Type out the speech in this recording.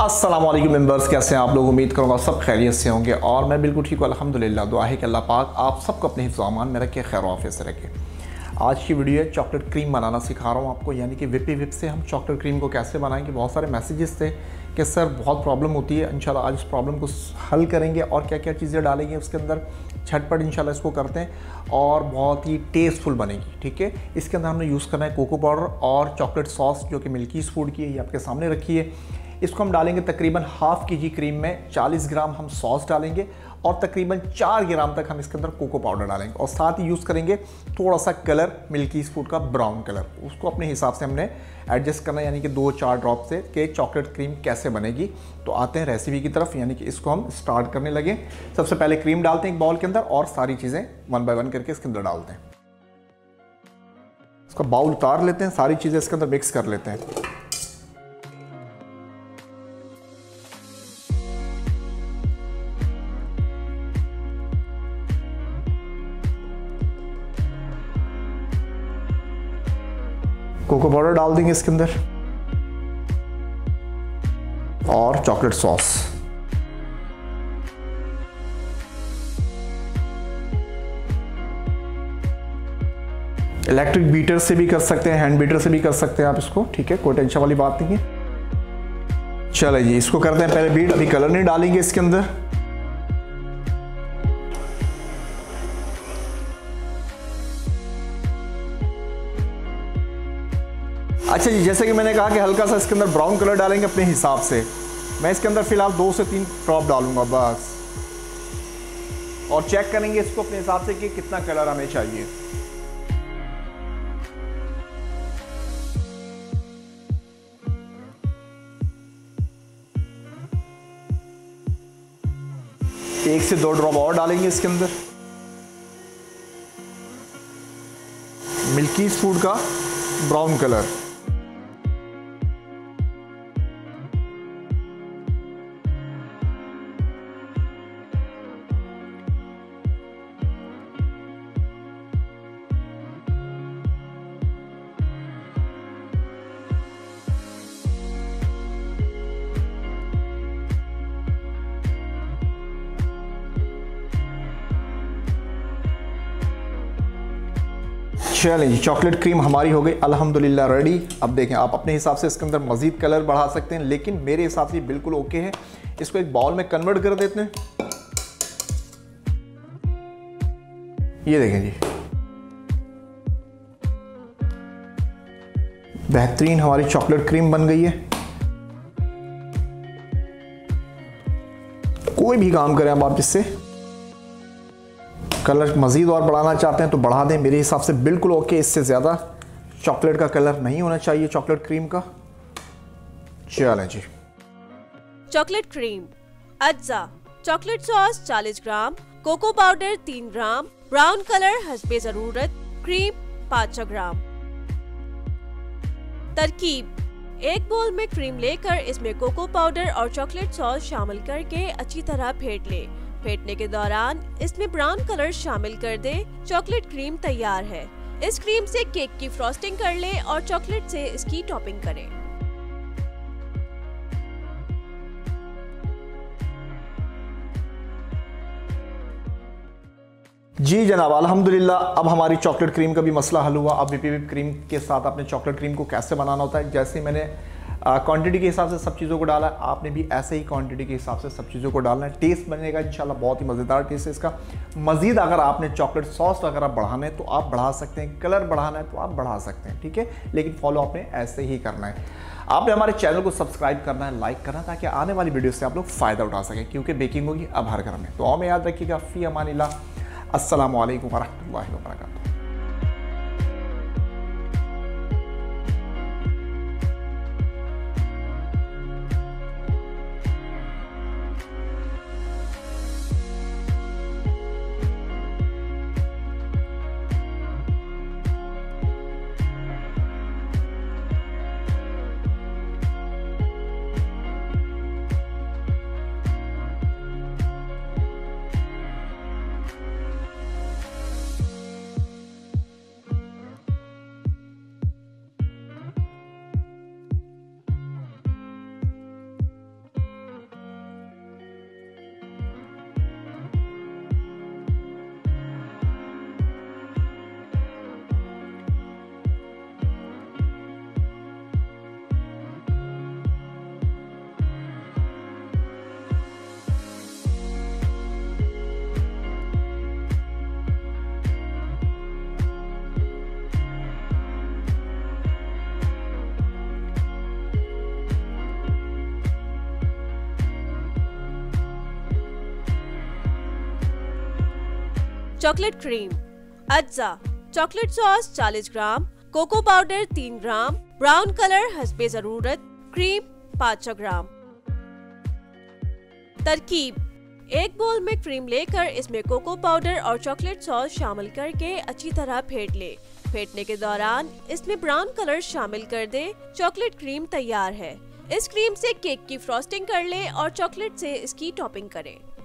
अस्सलामुअलैकुम मेंबर्स, कैसे हैं आप लोग। उम्मीद करूँगा सब खैरियत से होंगे और मैं बिल्कुल ठीक हूँ अल्हम्दुलिल्लाह। दुआ है कि अल्लाह पाक आप सबको अपने हिफ्ज़ अमान में रखे, खैर आफियत से रखे। आज की वीडियो है चॉकलेट क्रीम बनाना सिखा रहा हूँ आपको, यानी कि व्हिपी व्हिप से हम चॉकलेट क्रीम को कैसे बनाएंगे। बहुत सारे मैसेजेस थे कि सर बहुत प्रॉब्लम होती है, इंशाल्लाह आज इस प्रॉब्लम को हल करेंगे और क्या क्या चीज़ें डालेंगे उसके अंदर। झटपट इंशाल्लाह इसको करते हैं और बहुत ही टेस्टफुल बनेगी। ठीक है, इसके अंदर हमने यूज़ करना है कोको पाउडर और चॉकलेट सॉस जो कि मिल्कीज़ फूड की है, ये आपके सामने रखी है। इसको हम डालेंगे तकरीबन हाफ़ केजी क्रीम में, 40 ग्राम हम सॉस डालेंगे और तकरीबन 4 ग्राम तक हम इसके अंदर कोको पाउडर डालेंगे और साथ ही यूज़ करेंगे थोड़ा सा कलर मिल्कीज़ फूड का ब्राउन कलर, उसको अपने हिसाब से हमने एडजस्ट करना है, यानी कि 2-4 ड्रॉप से के चॉकलेट क्रीम कैसे बनेगी। तो आते हैं रेसिपी की तरफ, यानी कि इसको हम स्टार्ट करने लगे। सबसे पहले क्रीम डालते हैं एक बाउल के अंदर और सारी चीज़ें 1 by 1 करके इसके अंदर डालते हैं। इसका बाउल उतार लेते हैं, सारी चीज़ें इसके अंदर मिक्स कर लेते हैं। कोको पाउडर डाल देंगे इसके अंदर और चॉकलेट सॉस। इलेक्ट्रिक बीटर से भी कर सकते हैं, हैंड बीटर से भी कर सकते हैं आप इसको, ठीक है, कोई टेंशन वाली बात नहीं है। चलो जी, इसको करते हैं पहले बीट, अभी कलर नहीं डालेंगे इसके अंदर। अच्छा जी, जैसे कि मैंने कहा कि हल्का सा इसके अंदर ब्राउन कलर डालेंगे अपने हिसाब से। मैं इसके अंदर फ़िलहाल 2 से 3 ड्रॉप डालूंगा बस, और चेक करेंगे इसको अपने हिसाब से कि कितना कलर हमें चाहिए। एक से 2 ड्रॉप और डालेंगे इसके अंदर मिल्कीज़ फूड का ब्राउन कलर। चलिए, चॉकलेट क्रीम हमारी हो गई अल्हम्दुलिल्लाह रेडी। अब देखें आप अपने हिसाब से इसके अंदर मज़ीद कलर बढ़ा सकते हैं, लेकिन मेरे हिसाब से बिल्कुल ओके है। इसको एक बाउल में कन्वर्ट कर देते हैं। ये देखें जी, बेहतरीन हमारी चॉकलेट क्रीम बन गई है। कोई भी काम करें अब आप, इससे कलर मज़ीद और बढ़ाना चाहते हैं तो बढ़ा दें, मेरे हिसाब से बिल्कुल ओके। इससे ज़्यादा चॉकलेट का कलर नहीं होना चाहिए चॉकलेट क्रीम का। चलें जी, चॉकलेट क्रीम अज्जा, chocolate sauce 40 gram, cocoa powder 3 gram, brown colour हस्बे ज़रूरत, क्रीम 500 ग्राम। तरकीब, एक बोल में क्रीम लेकर इसमें कोको पाउडर और चॉकलेट सॉस शामिल करके अच्छी तरह फेंट ले। फेंटने के दौरान इसमें ब्राउन कलर शामिल कर दे। चॉकलेट क्रीम तैयार है। इस क्रीम से केक की फ्रॉस्टिंग कर ले और चॉकलेट से इसकी टॉपिंग करें। जी जनाब अल्हम्दुलिल्लाह, अब हमारी चॉकलेट क्रीम का भी मसला हल हुआ। अब व्हिपी व्हिप क्रीम के साथ आपने चॉकलेट क्रीम को कैसे बनाना होता है, जैसे मैंने क्वांटिटी के हिसाब से सब चीज़ों को डाला, आपने भी ऐसे ही क्वांटिटी के हिसाब से सब चीज़ों को डालना है। टेस्ट बनेगा इंशाल्लाह बहुत ही मज़ेदार टेस्ट है इसका। मज़ीद अगर आपने चॉकलेट सॉस अगर आप बढ़ाना है तो आप बढ़ा सकते हैं, कलर बढ़ाना है तो आप बढ़ा सकते हैं, ठीक है, लेकिन फॉलो आपने ऐसे ही करना है। आपने हमारे चैनल को सब्सक्राइब करना है, लाइक करना, ताकि आने वाली वीडियो से आप लोग फ़ायदा उठा सकें, क्योंकि बेकिंग होगी अब हर घर में। तो हमें याद रखिएगा, फ़ी अमानिल्लाह, अस्सलामु अलैकुम वरहमतुल्लाहि वबरकातुहू। Chocolate cream. अज्जा chocolate sauce 40 gram, cocoa powder 3 gram, brown colour हस्बे जरूरत, क्रीम 500 ग्राम। तरकीब: एक बोल में क्रीम लेकर इसमें कोको पाउडर और चॉकलेट सॉस शामिल करके अच्छी तरह फेंट ले। फेंटने के दौरान इसमें ब्राउन कलर शामिल कर दे। चॉकलेट क्रीम तैयार है। इस क्रीम से केक की फ्रॉस्टिंग कर ले और चॉकलेट से इसकी टॉपिंग करें।